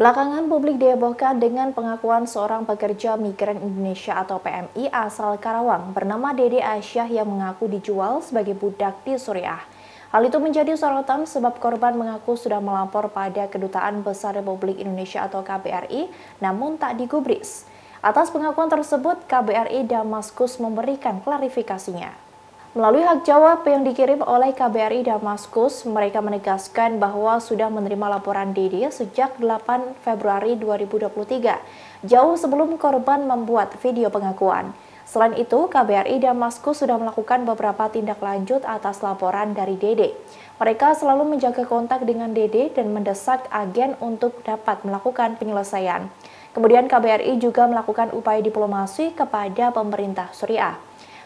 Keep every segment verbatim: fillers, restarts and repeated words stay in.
Belakangan publik dihebohkan dengan pengakuan seorang pekerja migran Indonesia atau P M I asal Karawang bernama Dede Aisyah yang mengaku dijual sebagai budak di Suriah. Hal itu menjadi sorotan sebab korban mengaku sudah melapor pada Kedutaan Besar Republik Indonesia atau K B R I, namun tak digubris. Atas pengakuan tersebut, K B R I Damaskus memberikan klarifikasinya. Melalui hak jawab yang dikirim oleh K B R I Damaskus, mereka menegaskan bahwa sudah menerima laporan Dede sejak delapan Februari dua ribu dua puluh tiga, jauh sebelum korban membuat video pengakuan. Selain itu, K B R I Damaskus sudah melakukan beberapa tindak lanjut atas laporan dari Dede. Mereka selalu menjaga kontak dengan Dede dan mendesak agen untuk dapat melakukan penyelesaian. Kemudian K B R I juga melakukan upaya diplomasi kepada pemerintah Suriah.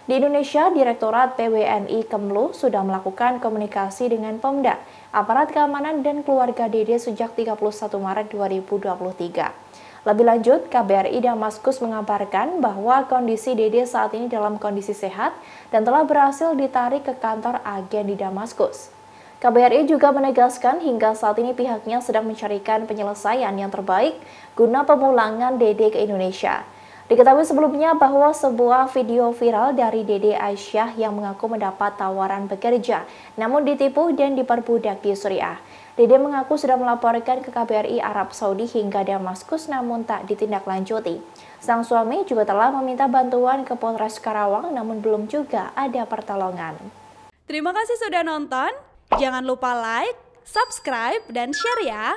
Di Indonesia, Direktorat P W N I Kemlu sudah melakukan komunikasi dengan Pemda, aparat keamanan dan keluarga Dede sejak tiga puluh satu Maret dua ribu dua puluh tiga. Lebih lanjut, K B R I Damaskus mengabarkan bahwa kondisi Dede saat ini dalam kondisi sehat dan telah berhasil ditarik ke kantor agen di Damaskus. K B R I juga menegaskan hingga saat ini pihaknya sedang mencarikan penyelesaian yang terbaik guna pemulangan Dede ke Indonesia. Diketahui sebelumnya bahwa sebuah video viral dari Dede Aisyah yang mengaku mendapat tawaran bekerja, namun ditipu dan diperbudak di Suriah. Dede mengaku sudah melaporkan ke K B R I Arab Saudi hingga Damaskus namun tak ditindaklanjuti. Sang suami juga telah meminta bantuan ke Polres Karawang namun belum juga ada pertolongan. Terima kasih sudah nonton. Jangan lupa like, subscribe, dan share ya!